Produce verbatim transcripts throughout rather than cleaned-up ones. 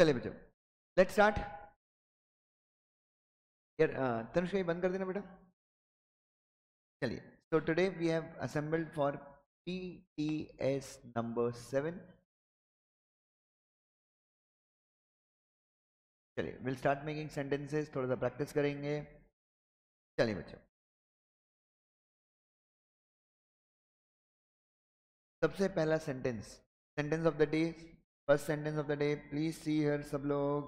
चले बच्चों, let's start. यार तनुष ये बंद कर देना बेटा। चलिए, so today we have assembled for P T S number seven. चलिए, विल स्टार्ट मेकिंग सेंटेंसेस, थोड़ा सा प्रैक्टिस करेंगे। चलिए बच्चों, सबसे पहला sentence, sentence of the day, first sentence of the day, please see here सब लोग।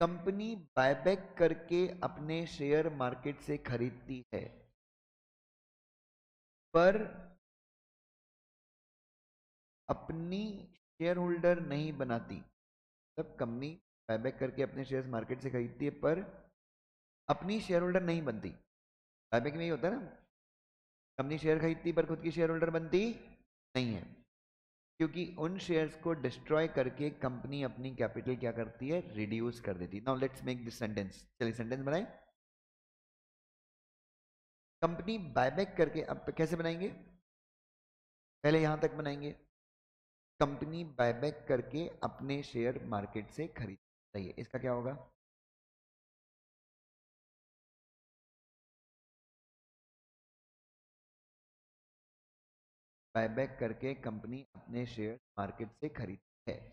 कंपनी बायबैक करके अपने शेयर मार्केट से खरीदती है, पर अपनी शेयर होल्डर नहीं बनाती। मतलब कंपनी बायबैक करके अपने शेयर मार्केट से खरीदती है पर अपनी शेयर होल्डर नहीं बनती। बायबैक में ही होता है ना, कंपनी शेयर खरीदती पर खुद की शेयर होल्डर बनती नहीं है, क्योंकि उन शेयर्स को डिस्ट्रॉय करके कंपनी अपनी कैपिटल क्या करती है, रिड्यूस कर देती। Now let's make this sentence. चलिए सेंटेंस बनाएं। कंपनी बायबैक करके, अब कैसे बनाएंगे, पहले यहां तक बनाएंगे, कंपनी बायबैक करके अपने शेयर मार्केट से खरीदती है। इसका क्या होगा, बायबैक करके कंपनी अपने शेयर मार्केट से खरीदती है।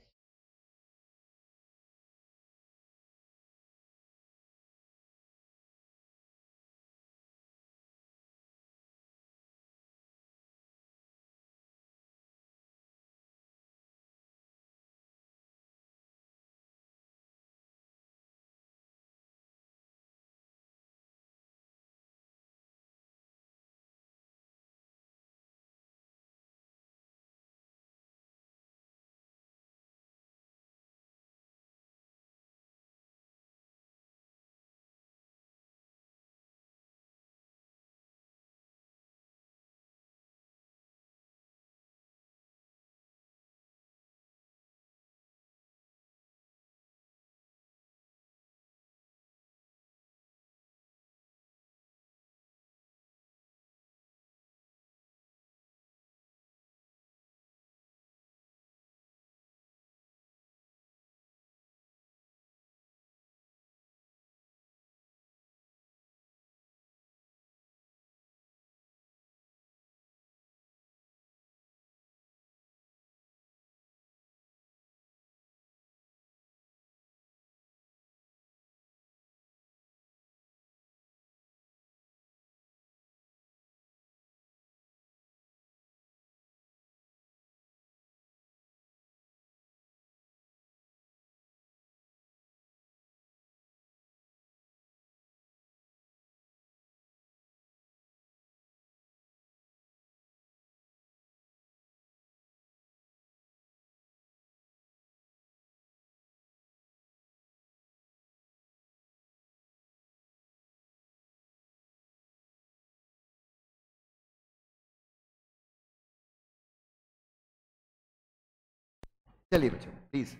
चलिए बच्चों प्लीज,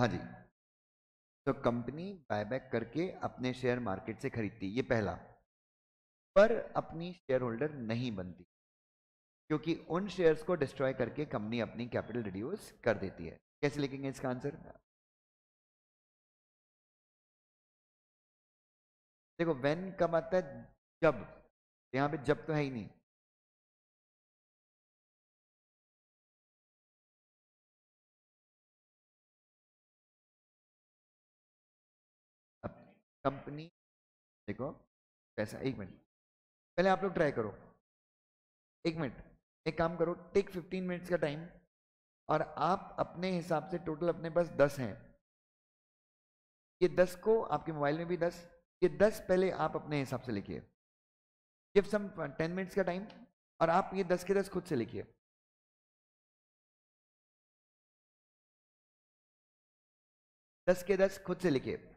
हाँ जी। तो कंपनी बायबैक करके अपने शेयर मार्केट से खरीदती, ये पहला, पर अपनी शेयर होल्डर नहीं बनती, क्योंकि उन शेयर्स को डिस्ट्रॉय करके कंपनी अपनी कैपिटल रिड्यूस कर देती है। कैसे लिखेंगे इसका आंसर, देखो व्हेन कब आता है, जब, यहां पे जब तो है ही नहीं, कंपनी, देखो पैसा, एक मिनट पहले आप लोग ट्राई करो, एक मिनट एक काम करो, टेक फिफ्टीन मिनट्स का टाइम, और आप अपने हिसाब से, टोटल अपने पास दस हैं, ये दस को आपके मोबाइल में भी दस, ये दस पहले आप अपने हिसाब से लिखिए, गिव सम टेन मिनट्स का टाइम, और आप ये दस के दस खुद से लिखिए। दस के दस खुद से लिखिए।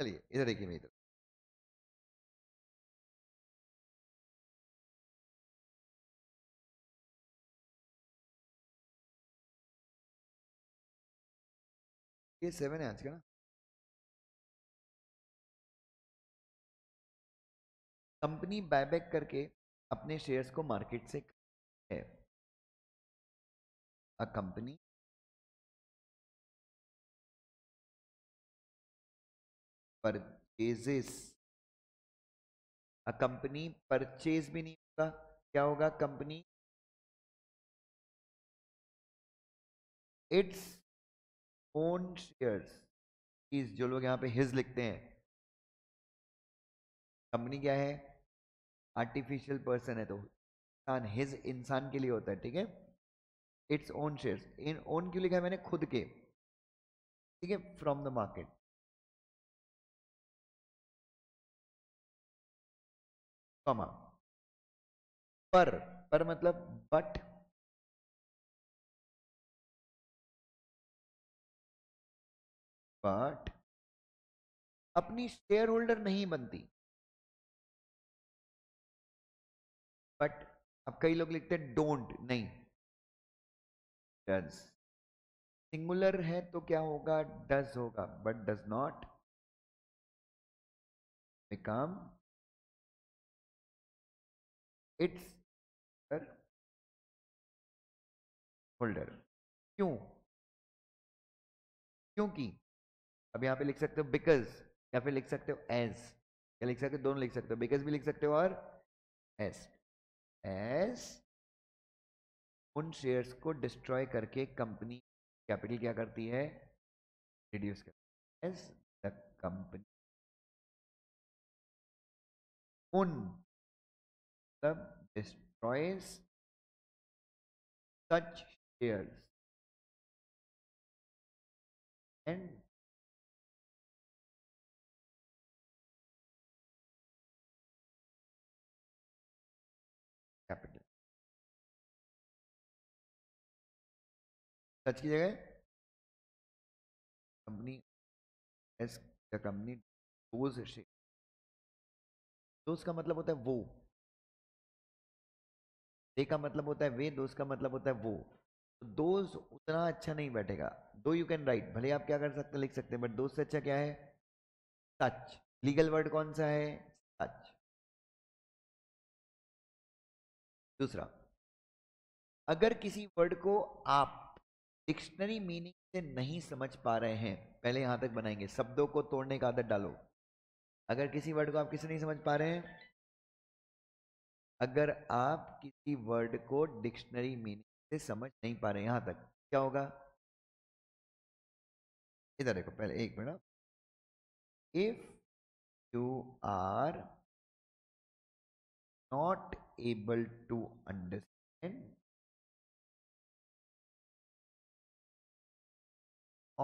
चलिए इधर देखिए, मैं इधर ये सेवन है आंसर ना, कंपनी बायबैक करके अपने शेयर्स को मार्केट से है। A company purchases, a company purchase भी नहीं होगा, क्या होगा कंपनी इट्स ओन शेयर्स। इस जो लोग यहां पे हिज लिखते हैं, कंपनी क्या है आर्टिफिशियल पर्सन है तो इंसान, हिज इंसान के लिए होता है ठीक है। It's own shares, in own क्यों लिखा है मैंने, खुद के ठीक है, फ्रॉम द मार्केट। पर पर मतलब बट, बट अपनी शेयर होल्डर नहीं बनती। बट अब कई लोग लिखते हैं डोंट, नहीं डज, सिंगुलर है तो क्या होगा डज होगा, but does not become its holder. क्यों? क्योंकि अब यहां पे लिख सकते हो बिकॉज, या फिर लिख सकते हो एज, या लिख सकते हो दोनों लिख सकते हो, बिकॉज भी लिख सकते हो और एस। एस उन शेयर्स को डिस्ट्रॉय करके कंपनी कैपिटल क्या करती है, रिड्यूस करती है। एस द कंपनी उन destroys such shares and capital। Such की जगह company as the company those share, those का मतलब होता है वो, दे का मतलब होता है वे, दोज का मतलब होता है वो। तो दोज उतना अच्छा नहीं बैठेगा, दो यू कैन राइट, भले आप क्या कर सकते लिख सकते हैं, बट दोज से अच्छा क्या है सच। लीगल वर्ड कौन सा है सच। दूसरा, अगर किसी वर्ड को आप डिक्शनरी मीनिंग से नहीं समझ पा रहे हैं, पहले यहां तक बनाएंगे, शब्दों को तोड़ने का आदत डालो। अगर किसी वर्ड को आप किसे नहीं समझ पा रहे हैं, अगर आप किसी वर्ड को डिक्शनरी मीनिंग से समझ नहीं पा रहे, यहां तक क्या होगा, इधर देखो पहले एक minute, if you are not able to understand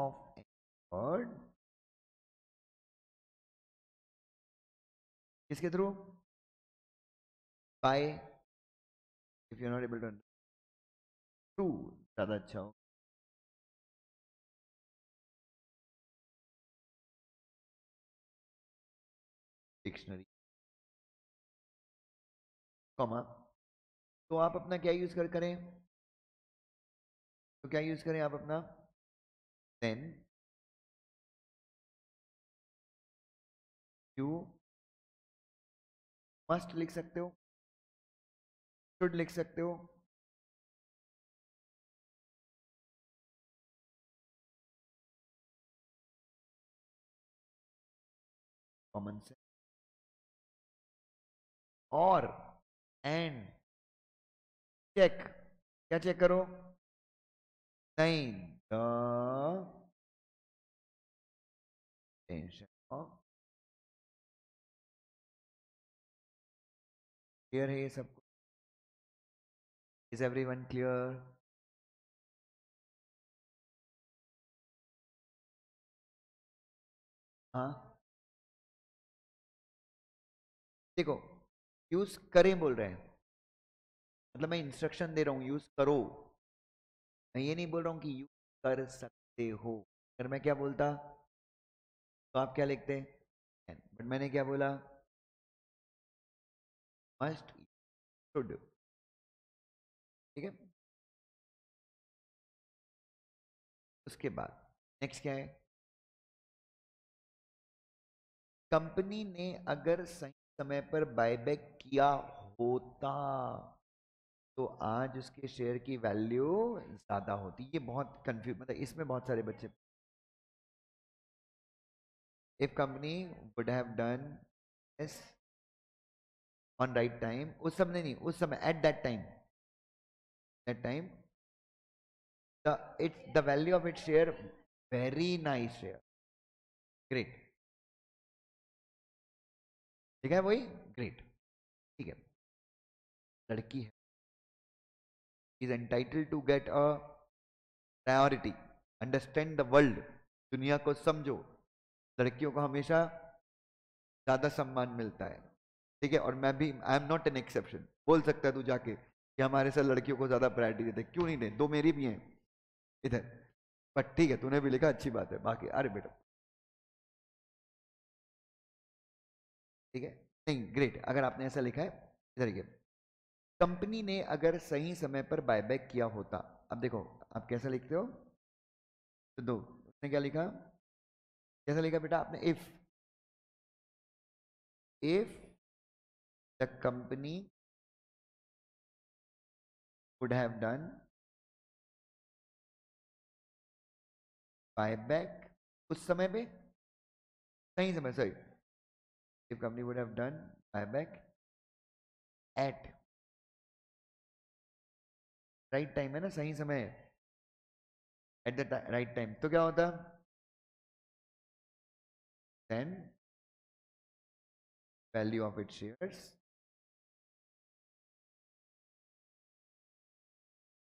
of a word, किसके through, by, if you not able to to ज्यादा अच्छा हो, डिक्शनरी कॉमा, तो आप अपना क्या यूज कर करें, तो क्या यूज करें आप अपना देन यू मस्ट लिख सकते हो, लिख सकते हो, कॉमन सेंस और एंड चेक, क्या चेक करो नहीं द टेंशन ऑफ क्लियर है ये सब। Is everyone clear? हाँ देखो यूज करें बोल रहे हैं, मतलब मैं इंस्ट्रक्शन दे रहा हूं यूज करो, मैं ये नहीं बोल रहा हूं कि यूज कर सकते हो। अगर मैं क्या बोलता तो आप क्या लिखते हैं कैन, बट मैंने क्या बोला, मस्ट शुड, ठीक है। उसके बाद नेक्स्ट क्या है, कंपनी ने अगर सही समय पर बायबैक किया होता तो आज उसके शेयर की वैल्यू ज्यादा होती। ये बहुत कंफ्यूज, मतलब इसमें बहुत सारे बच्चे, if company would have done this on right time, उस समय नहीं, उस समय at that time, that time the its the value of its share, very nice share, great, ठीक है वही, ग्रेट, ठीक है। लड़की है, is entitled to get a priority, understand the world, दुनिया को समझो, लड़कियों को हमेशा ज्यादा सम्मान मिलता है, ठीक है। और मैं भी, I am not an exception, बोल सकता है तू जाके कि हमारे साथ लड़कियों को ज्यादा प्रायोरिटी देते, क्यों नहीं दे, दो मेरी भी हैं इधर, बट ठीक है तूने भी लिखा, अच्छी बात है, बाकी अरे बेटा ठीक है, नहीं ग्रेट, अगर आपने ऐसा लिखा है इधर, ये कंपनी ने अगर सही समय पर बायबैक किया होता। अब देखो आप कैसा लिखते हो, तो दो, उसने क्या लिखा, कैसा लिखा बेटा आपने, if if the company would have done buyback, उस समय पे सही समय, sorry, if company would have done buyback at right time, है ना, सही समय, at the right time, तो क्या होता, then value of its shares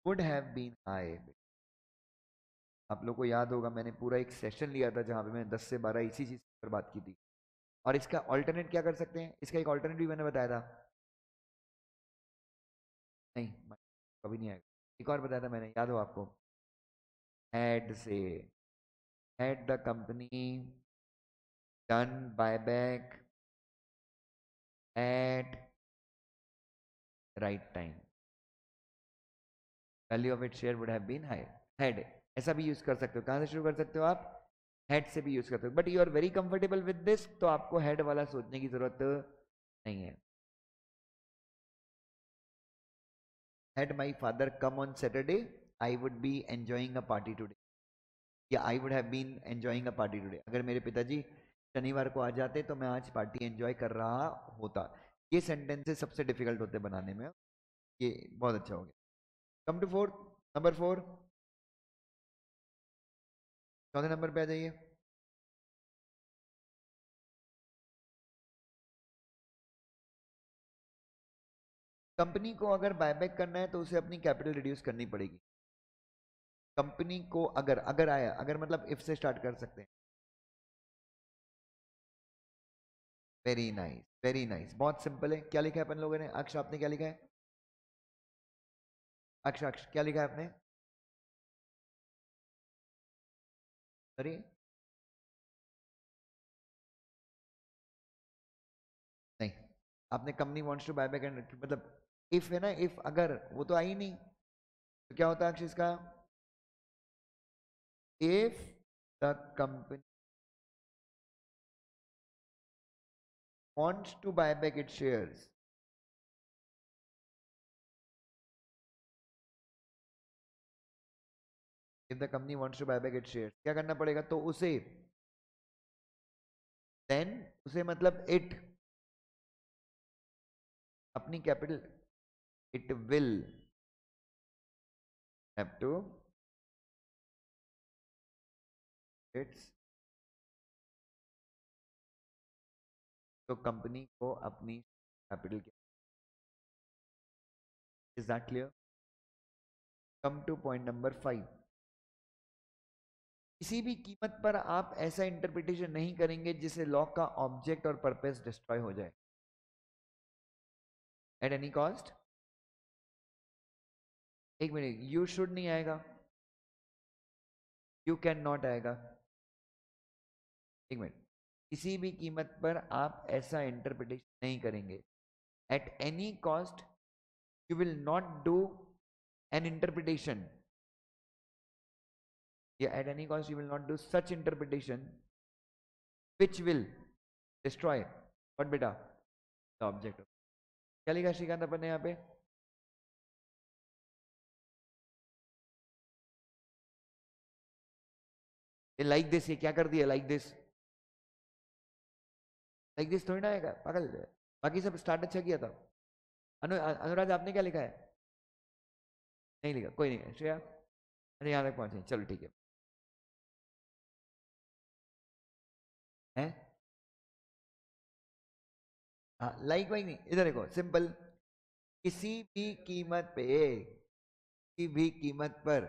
would have been high। आप लोग को याद होगा मैंने पूरा एक सेशन लिया था जहां पे मैंने दस से बारह इसी चीज पर बात की थी, और इसका ऑल्टरनेट क्या कर सकते हैं, इसका एक ऑल्टरनेट भी मैंने बताया था, नहीं कभी नहीं आएगा, एक और बताया था मैंने, याद हो आपको, हैड से, had the company done buyback at right time value of it share would have been high, had, ऐसा भी यूज कर सकते हो। कहां से शुरू कर सकते हो आप, हेड से भी यूज करते हो, but you are very comfortable with this, तो आपको हेड वाला सोचने की जरूरत नहीं है। Had my father come on Saturday I would be enjoying a party today, या I would have been enjoying a party today, अगर मेरे पिताजी शनिवार को आ जाते तो मैं आज पार्टी एंजॉय कर रहा होता। ये सेंटेंसेस सबसे डिफिकल्ट होते बनाने में, ये बहुत अच्छा हो गया। Come to fourth number four, चौथे नंबर पे आ जाइए, कंपनी को अगर बायबैक करना है तो उसे अपनी कैपिटल रिड्यूस करनी पड़ेगी। कंपनी को अगर, अगर आया, अगर मतलब इफ से स्टार्ट कर सकते हैं, वेरी नाइस, वेरी नाइस, बहुत सिंपल है। क्या लिखा है अपन लोगों ने, अक्ष आपने क्या लिखा है, अक्ष अक्ष क्या लिखा है आपने, अरे नहीं आपने company wants to buy back and, मतलब इफ है ना, इफ अगर, वो तो आई नहीं, तो क्या होता है अक्षय इसका, if the company wants to buy back its shares, If the company wants to buy back its shares, क्या करना पड़ेगा, तो उसे, then उसे मतलब it, अपनी capital, it will have to its, तो कंपनी को अपनी capital, is that clear? Come to point number five. किसी भी कीमत पर आप ऐसा इंटरप्रिटेशन नहीं करेंगे जिससे लॉ का ऑब्जेक्ट और पर्पस डिस्ट्रॉय हो जाए, एट एनी कॉस्ट, एक मिनट, यू शुड नहीं आएगा, यू कैन नॉट आएगा, एक मिनट, किसी भी कीमत पर आप ऐसा इंटरप्रिटेशन नहीं करेंगे। At any cost you will not do an interpretation, या at any cost you will not do such interpretation which will destroy what बेटा द ऑब्जेक्ट। क्या लिखा श्रीकांत अपन ने यहाँ पे? लाइक दिस, ये क्या कर दिया? लाइक दिस, लाइक दिस थोड़ी ना आएगा पागल, बाकी सब स्टार्ट अच्छा किया था। अनु, अनुराज आपने क्या लिखा है? नहीं लिखा, कोई नहीं। श्रेया अरे यहाँ तक पहुंचे, चलो ठीक है। हैं हाँ, लाइक वाइक नहीं, इधर देखो सिंपल, किसी भी कीमत पे, किसी भी कीमत पर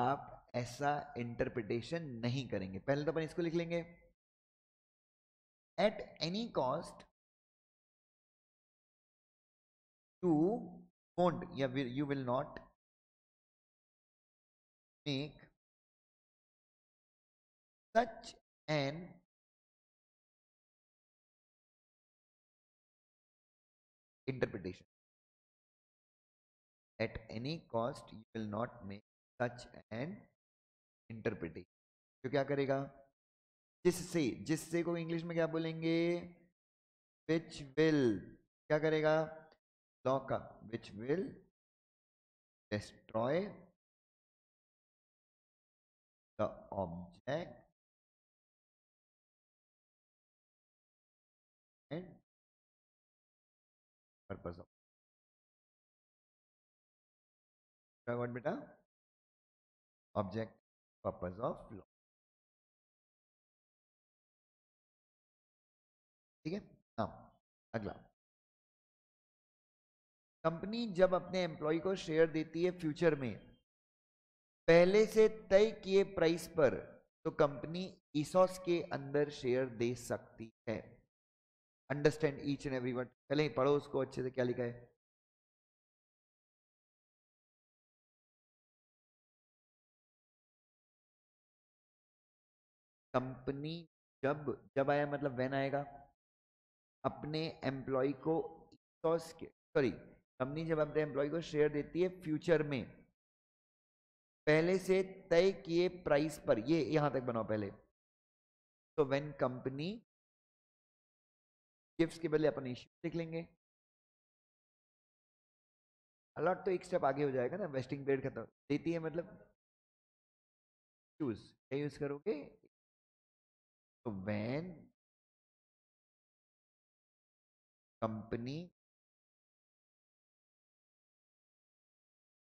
आप ऐसा इंटरप्रिटेशन नहीं करेंगे। पहले तो अपन इसको लिख लेंगे, at any cost to won't या you will not make such an interpretation. At any cost you will not make such an interpretation, तो क्या करेगा? जिससे, जिससे को इंग्लिश में क्या बोलेंगे? विच विल, क्या करेगा? लॉ का which will destroy the object and purpose of what बेटा ऑब्जेक्ट पर्पस ऑफ लॉ। ठीक है हाँ। अगला, कंपनी जब अपने एम्प्लॉय को शेयर देती है फ्यूचर में पहले से तय किए प्राइस पर, तो कंपनी ईसॉस के अंदर शेयर दे सकती है। Understand each and every one. चले पढ़ो उसको अच्छे से, क्या लिखा है? कंपनी जब, जब आया मतलब व्हेन आएगा, अपने एम्प्लॉय को ईसॉस के, सॉरी कंपनी जब अपने एम्प्लॉय को शेयर देती है फ्यूचर में पहले से तय किए प्राइस पर, ये यहां तक बनाओ पहले, तो व्हेन कंपनी गिफ्ट्स के बदले अपन इश्यूज लिख लेंगे। अलॉट तो एक स्टेप आगे हो जाएगा ना, वेस्टिंग पीरियड खत्म। देती है मतलब चूज, क्या यूज करोगे? तो व्हेन कंपनी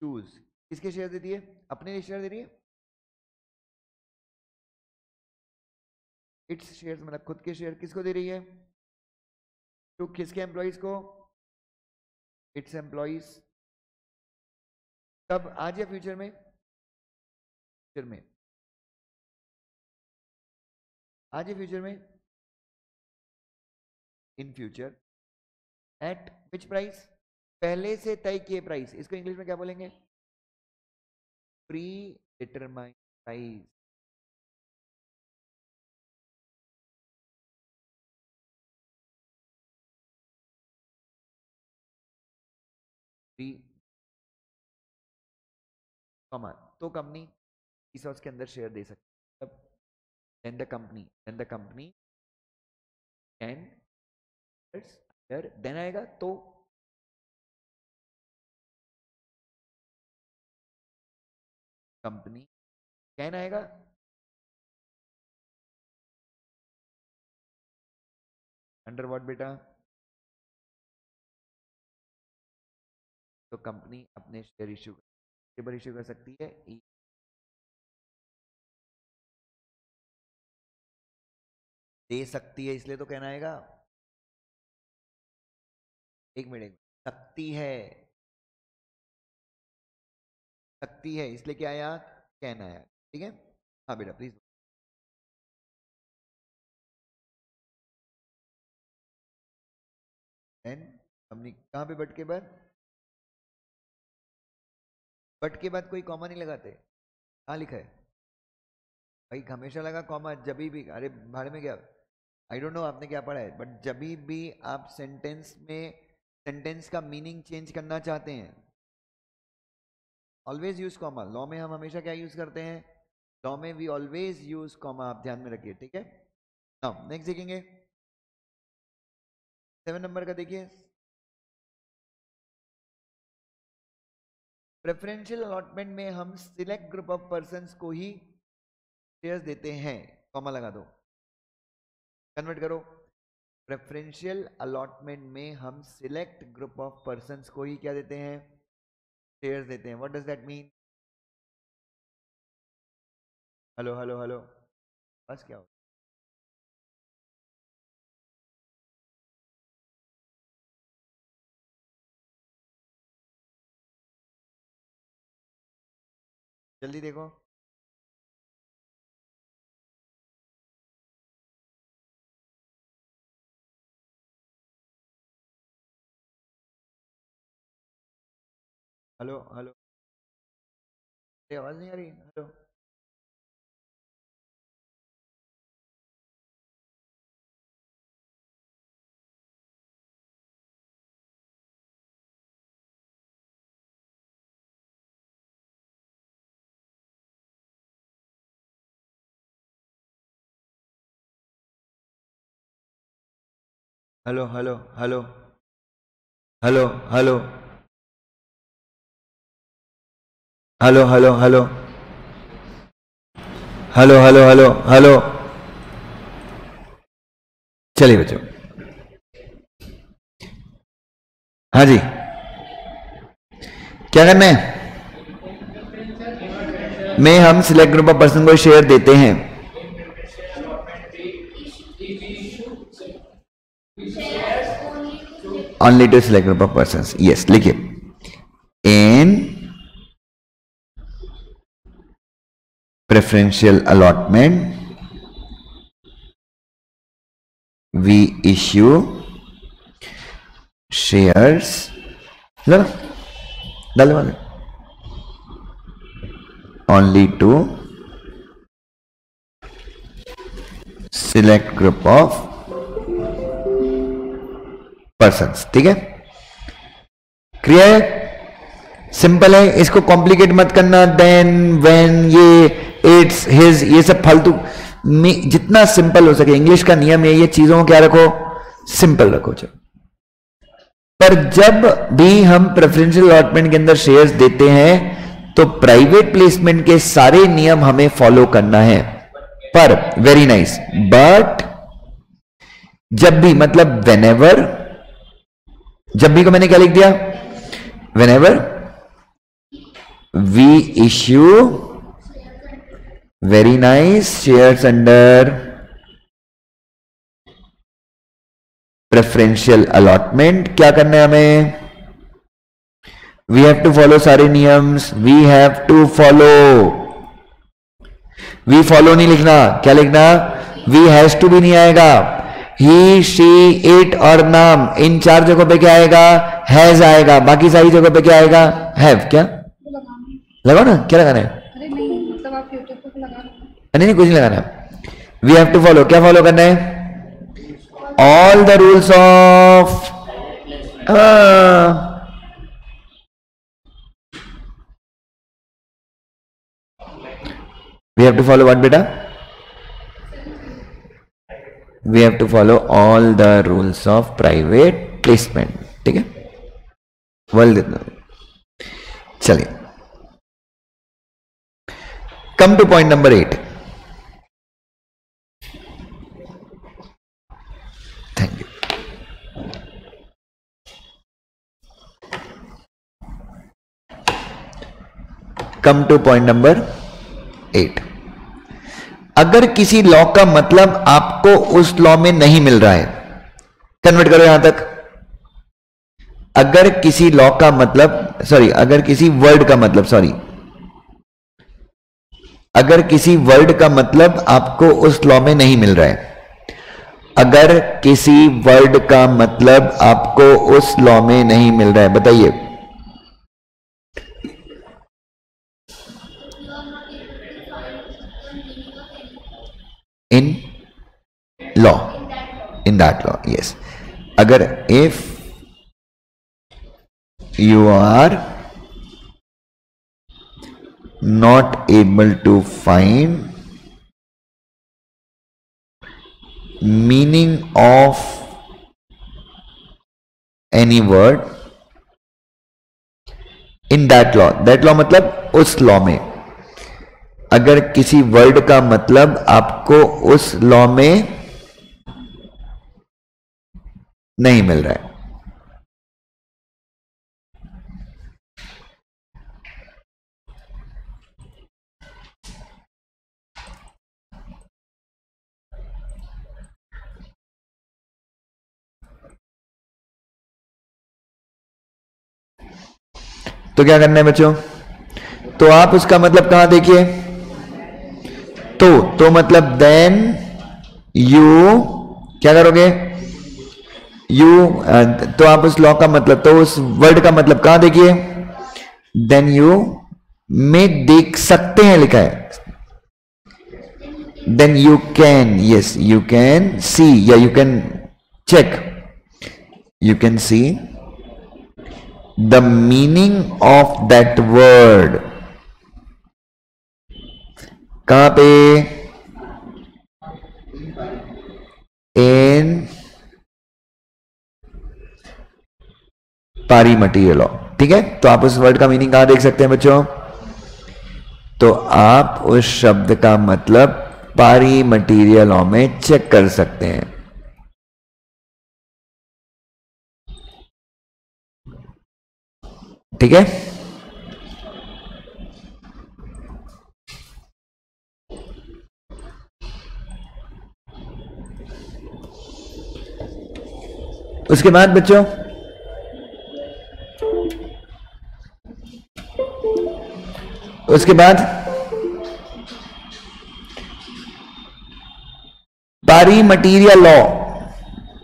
चूज, किसके शेयर देती है? अपने शेयर दे रही है, इट्स शेयर्स मतलब खुद के शेयर किसको दे रही है? तो किसके एम्प्लॉइज को? It's employees. तब आज या फ्यूचर में? फ्यूचर में, आज या फ्यूचर में, in future. At which price? पहले से तय किए प्राइस, इसको इंग्लिश में क्या बोलेंगे? Pre determined price. Pre comma, तो कंपनी इस उसके अंदर शेयर दे सकती है। Then the company, then the company can, then आएगा तो कंपनी कैन आएगा, अंडर व्हाट बेटा? तो कंपनी अपने शेयर इश्यू कर, इश्यू कर सकती है। दे सकती है इसलिए तो कहना आएगा, एक मिनट, सकती है, सकती है इसलिए क्या आया? कहना आया। ठीक है हाँ बेटा प्लीज। एंड हमने कहाँ पे बट के बाद, बट के बाद कोई कॉमा नहीं लगाते, कहाँ लिखा है भाई? हमेशा लगा कॉमा, जब भी। अरे भाड़ में क्या, आई डोंट नो आपने क्या पढ़ा है, बट जब भी आप सेंटेंस में सेंटेंस का मीनिंग चेंज करना चाहते हैं, ऑलवेज यूज कॉमा। लॉ में हम हमेशा क्या यूज करते हैं, लॉ में वी ऑलवेज यूज कॉमा, आप ध्यान में रखिए, ठीक है। नाउ नेक्स्ट देखेंगे सेवन नंबर का, देखिए प्रेफरेंशियल अलॉटमेंट में हम सिलेक्ट ग्रुप ऑफ पर्संस को ही शेयर्स देते हैं, कॉमा लगा दो, कन्वर्ट करो, प्रेफरेंशियल अलॉटमेंट में हम सिलेक्ट ग्रुप ऑफ पर्संस को ही क्या देते हैं, शेयर्स देते हैं। What does that mean? Hello hello hello, बस क्या हो, जल्दी देखो, हेलो हेलो, आवाज नहीं आ रही, hello hello hello hello hello hello hello hello hello hello hello hello hello. चलिए बच्चों, हाँ जी क्या करना है, मैं हम सिलेक्ट ग्रुप ऑफ पर्सन को शेयर देते हैं, only to select group of person, yes लिखिए, in preferential allotment we issue shares, only to select group of persons, ठीक है, क्लियर, सिंपल है, इसको कॉम्प्लिकेट मत करना, देन व्हेन ये इट्स हिज ये सब फालतू में, जितना सिंपल हो सके, इंग्लिश का नियम है, ये चीजों को क्या रखो, सिंपल रखो। चलो, पर जब भी हम प्रेफरेंशियल अलॉटमेंट के अंदर शेयर्स देते हैं तो प्राइवेट प्लेसमेंट के सारे नियम हमें फॉलो करना है, पर वेरी नाइस, बट जब भी मतलब व्हेनेवर, जब भी को मैंने क्या लिख दिया, whenever we issue, very nice, shares under preferential allotment, क्या करना है हमें, वी हैव टू फॉलो सारे नियम्स, we have to follow, we follow नहीं लिखना, क्या लिखना, वी हैज टू भी नहीं आएगा, ही शी इट और नाम, इन चार जगहों पे क्या आएगा, हैज आएगा, बाकी सारी जगहों पे क्या आएगा, हैव, क्या लगाओ ना, क्या लगाना है, नहीं नहीं कुछ नहीं लगाना, वी हैव टू फॉलो, क्या फॉलो करना है, all the rules of, we have to follow what बेटा, we have to follow all the rules of private placement, ठीक है, बोल देता हूं। चलिए come to point number eight, come to point number eight. अगर किसी लॉ का मतलब आपको उस लॉ में नहीं मिल रहा है, कन्वर्ट करो यहां तक, अगर किसी लॉ का मतलब सॉरी अगर किसी वर्ड का मतलब सॉरी अगर किसी वर्ड का मतलब आपको उस लॉ में नहीं मिल रहा है, अगर किसी वर्ड का मतलब आपको उस लॉ में नहीं मिल रहा है, बताइए, in law, in that law. Yes, agar if you are not able to find meaning of any word in that law, that law मतलब उस law में अगर किसी word का मतलब आपको उस law में नहीं मिल रहा है, तो क्या करना है बच्चों? तो आप उसका मतलब कहां देखिए, तो तो मतलब देन यू क्या करोगे, यू तो आप उस लॉ का मतलब, तो उस वर्ड का मतलब कहां देखिए, देन यू में देख सकते हैं लिखा है, then you can, yes you can see या you can check, you can see the meaning of that word. कहाँ पे? in pari-material law. ठीक है, तो आप उस word का meaning कहाँ देख सकते हैं बच्चों? तो आप उस शब्द का मतलब pari-material law में चेक कर सकते हैं. ठीक है, उसके बाद बच्चों उसके बाद pari material law.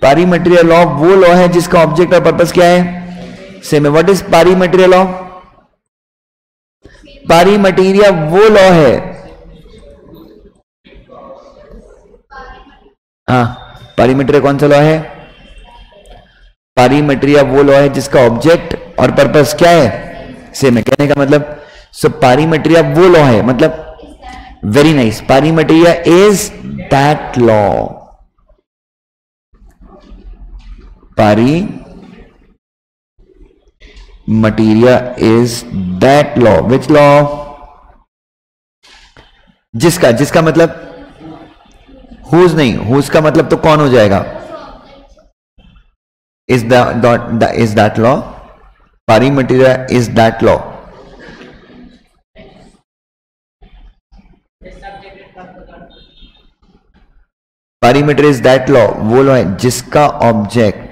Pari material law वो लॉ है जिसका ऑब्जेक्ट और पर्पस क्या है, सेम है. What is pari material law? Pari material वो लॉ है, हाँ पारी मटेरियल कौन सा लॉ है? पारी मटेरियल वो लॉ है जिसका ऑब्जेक्ट और पर्पस क्या है, सेम है. कहने का मतलब सो पारी मटेरियल वो लॉ है, मतलब very nice, pari material is that law. Pari materia is that law. Which law? जिसका जिसका मतलब whose नहीं, whose का मतलब तो कौन हो जाएगा. is the dot the is that law. pari materia is that law. pari materia is that law वो law है जिसका ऑब्जेक्ट,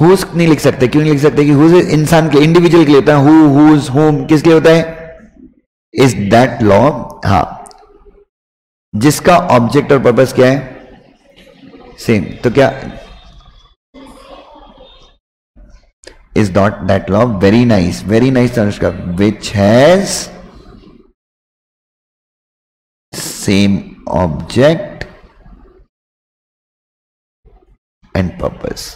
हुज नहीं लिख सकते. क्यों नहीं लिख सकते? कि हुज इंसान के इंडिविजुअल के लिए होता है, हु हुज होम किसके लिए होता है? इज दैट लॉ, हाँ जिसका ऑब्जेक्ट और पर्पस क्या है, सेम. तो क्या is not that law? Very nice, very nice Anushka. Which has same object and purpose.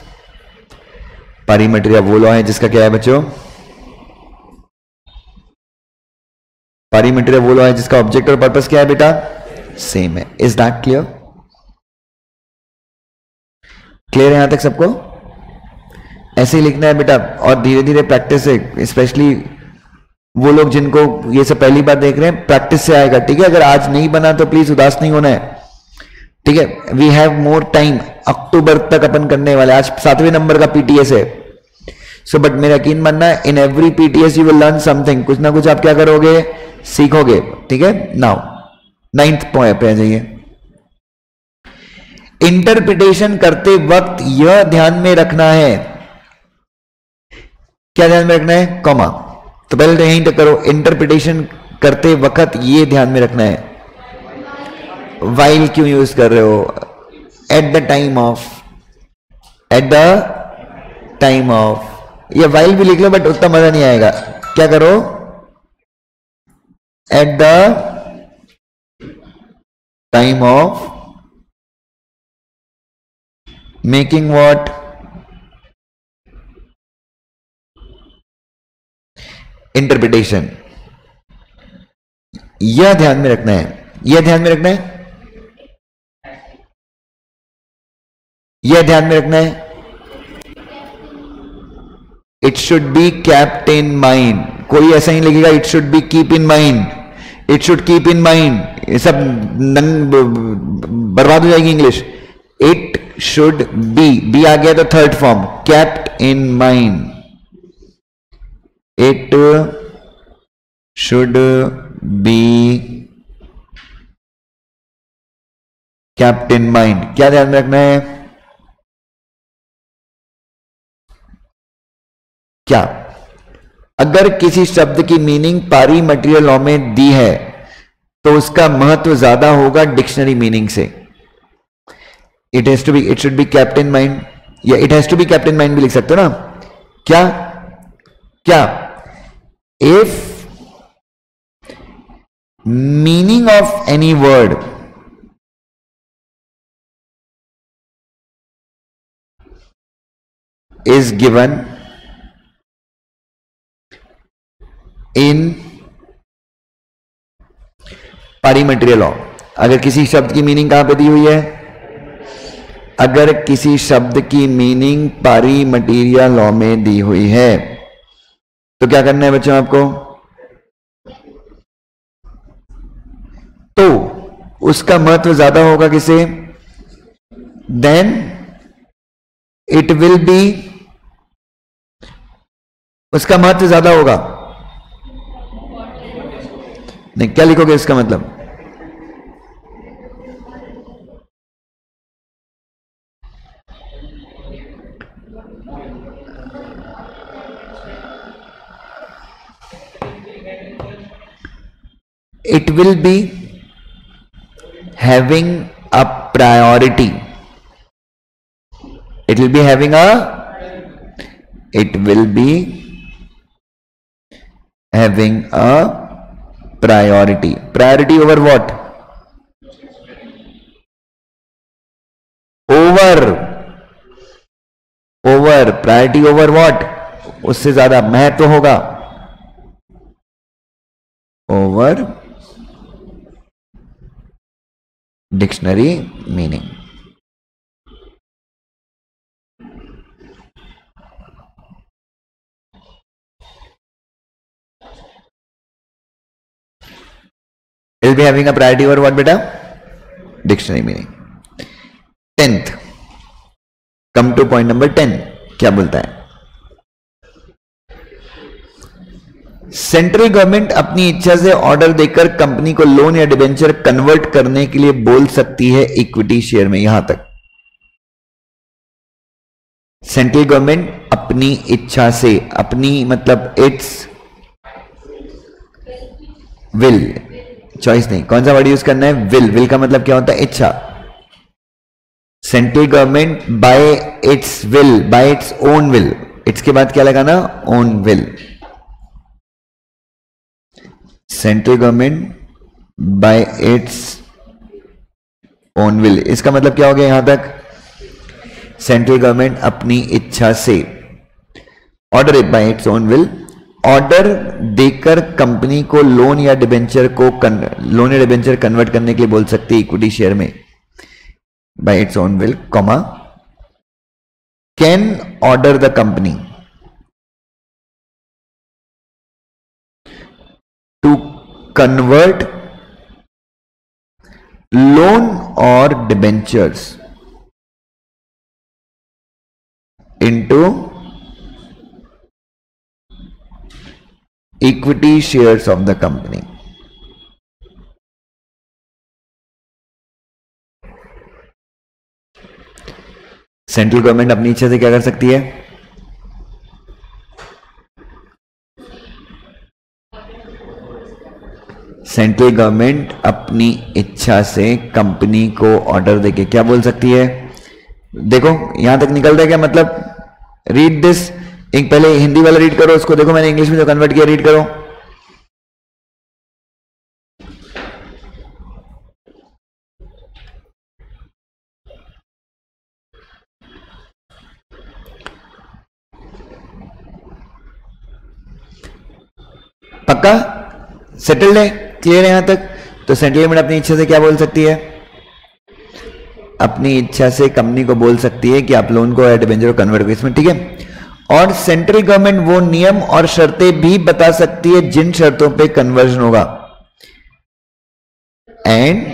Pari material वो लॉ है जिसका क्या है बच्चों? पारी मटेरियल वो लॉ है जिसका ऑब्जेक्ट और पर्पस क्या है बेटा? सेम है. Is that clear? क्लियर है यहां तक सबको? ऐसे ही लिखना है बेटा, और धीरे धीरे प्रैक्टिस से, स्पेशली वो लोग जिनको ये सब पहली बार देख रहे हैं, प्रैक्टिस से आएगा. ठीक है, अगर आज नहीं बना तो प्लीज उदास नहीं होना है. ठीक है, we have more time. October तक अपन करने वाले, आज सातवें नंबर का पीटीएस है. सो बट मेरा यकीन मानना है in every PTS you will learn something. कुछ ना कुछ आप क्या करोगे, सीखोगे. ठीक है, नाउ नाइन्थ पॉइंट पे आ जाइए. इंटरप्रिटेशन करते वक्त यह ध्यान में रखना है. क्या ध्यान में रखना है? कॉमा. तो पहले यहीं तक करो. इंटरप्रिटेशन करते वक्त यह ध्यान में रखना है. वाइल क्यों यूज कर रहे हो? At the time of, at the time of, या वाइल भी लिख लो बट उतना मजा नहीं आएगा. क्या करो? At the time of Making what? Interpretation. यह ध्यान में रखना है, यह ध्यान में रखना है, यह ध्यान में रखना है। It should be kept in mind. कोई ऐसा नहीं लगेगा it should be keep in mind, it should keep in mind, ये सब बर्बाद हो जाएगी English. It should be, be आ गया तो third form, kept in mind. It should be kept in mind. क्या ध्यान में रखना है? क्या अगर किसी शब्द की मीनिंग पारी मटेरियल लॉ में दी है तो उसका महत्व ज्यादा होगा डिक्शनरी मीनिंग से। It has to be, it should be kept in mind, या it has to be kept in mind भी लिख सकते हो ना। क्या क्या if meaning of any word is given in पारी मटेरियल लॉ, अगर किसी शब्द की मीनिंग कहां पे दी हुई है? अगर किसी शब्द की मीनिंग पारी मटेरियल लॉ में दी हुई है तो क्या करना है बच्चों आपको? तो उसका महत्व ज्यादा होगा किसे? देन इट विल बी, उसका महत्व ज्यादा होगा। नहीं, क्या लिखोगे इसका मतलब? It will be having a priority, it will be having a, it will be having a priority. Priority over what? Over, over priority over what? उससे ज्यादा महत्व होगा। Over dictionary meaning. Will be having a priority over what beta? Dictionary meaning. Tenth. Come to point number ten. क्या बोलता है? Central government अपनी इच्छा से ऑर्डर देकर कंपनी को लोन या डिबेंचर कन्वर्ट करने के लिए बोल सकती है इक्विटी शेयर में। यहां तक सेंट्रल गवर्नमेंट अपनी इच्छा से, अपनी मतलब इट्स विल, चॉइस नहीं, कौन सा वर्ड यूज करना है? विल। विल का मतलब क्या होता है? इच्छा। Central government by its will, by its own will, its के बाद क्या लगाना? Own will. Central government by its own will, इसका मतलब क्या हो गया यहां तक? सेंट्रल गवर्नमेंट अपनी इच्छा से order by its own will, order देकर कंपनी को लोन या डिबेंचर को कन, लोन या डिबेंचर कन्वर्ट करने के लिए बोल सकती है इक्विटी शेयर में by its own will, comma can order the company to convert loan और debentures into equity shares of the company. Central government अपनी इच्छा से क्या कर सकती है? सेंट्रल गवर्नमेंट अपनी इच्छा से कंपनी को ऑर्डर देके क्या बोल सकती है? देखो यहां तक निकल रहा है क्या मतलब? रीड दिस, एक पहले हिंदी वाला रीड करो उसको, देखो मैंने इंग्लिश में जो कन्वर्ट किया रीड करो। पक्का सेटल्ड है, क्लियर है यहां तक। तो सेंट्रल लिमिट अपनी इच्छा से क्या बोल सकती है, अपनी इच्छा से कंपनी को बोल सकती है कि आप लोन को डिबेंचर कन्वर्ट करो इसमें, ठीक है। और सेंट्रल गवर्नमेंट वो नियम और शर्तें भी बता सकती है जिन शर्तों पे कन्वर्जन होगा। एंड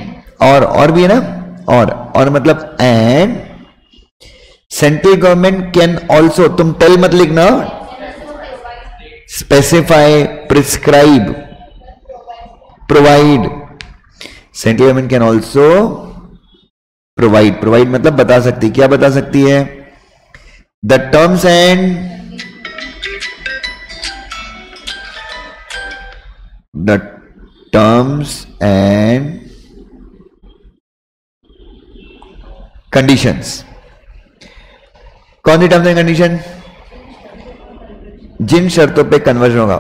और और भी है ना, और और मतलब and central government can also, तुम टेल मत लिखना, specify, prescribe, provide, central government can also provide, provide मतलब बता सकती, क्या बता सकती है, the terms and the terms and conditions. कौन सी टर्म्स एंड कंडीशन, जिन शर्तों पे कन्वर्जन होगा,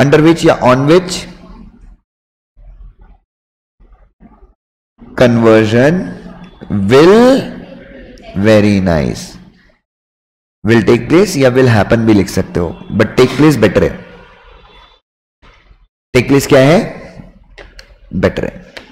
अंडर विच या on which conversion will, very nice, will take place या विल हैपन भी लिख सकते हो, बट टेक प्लेस बेटर है, टेक प्लेस क्या है, बेटर है।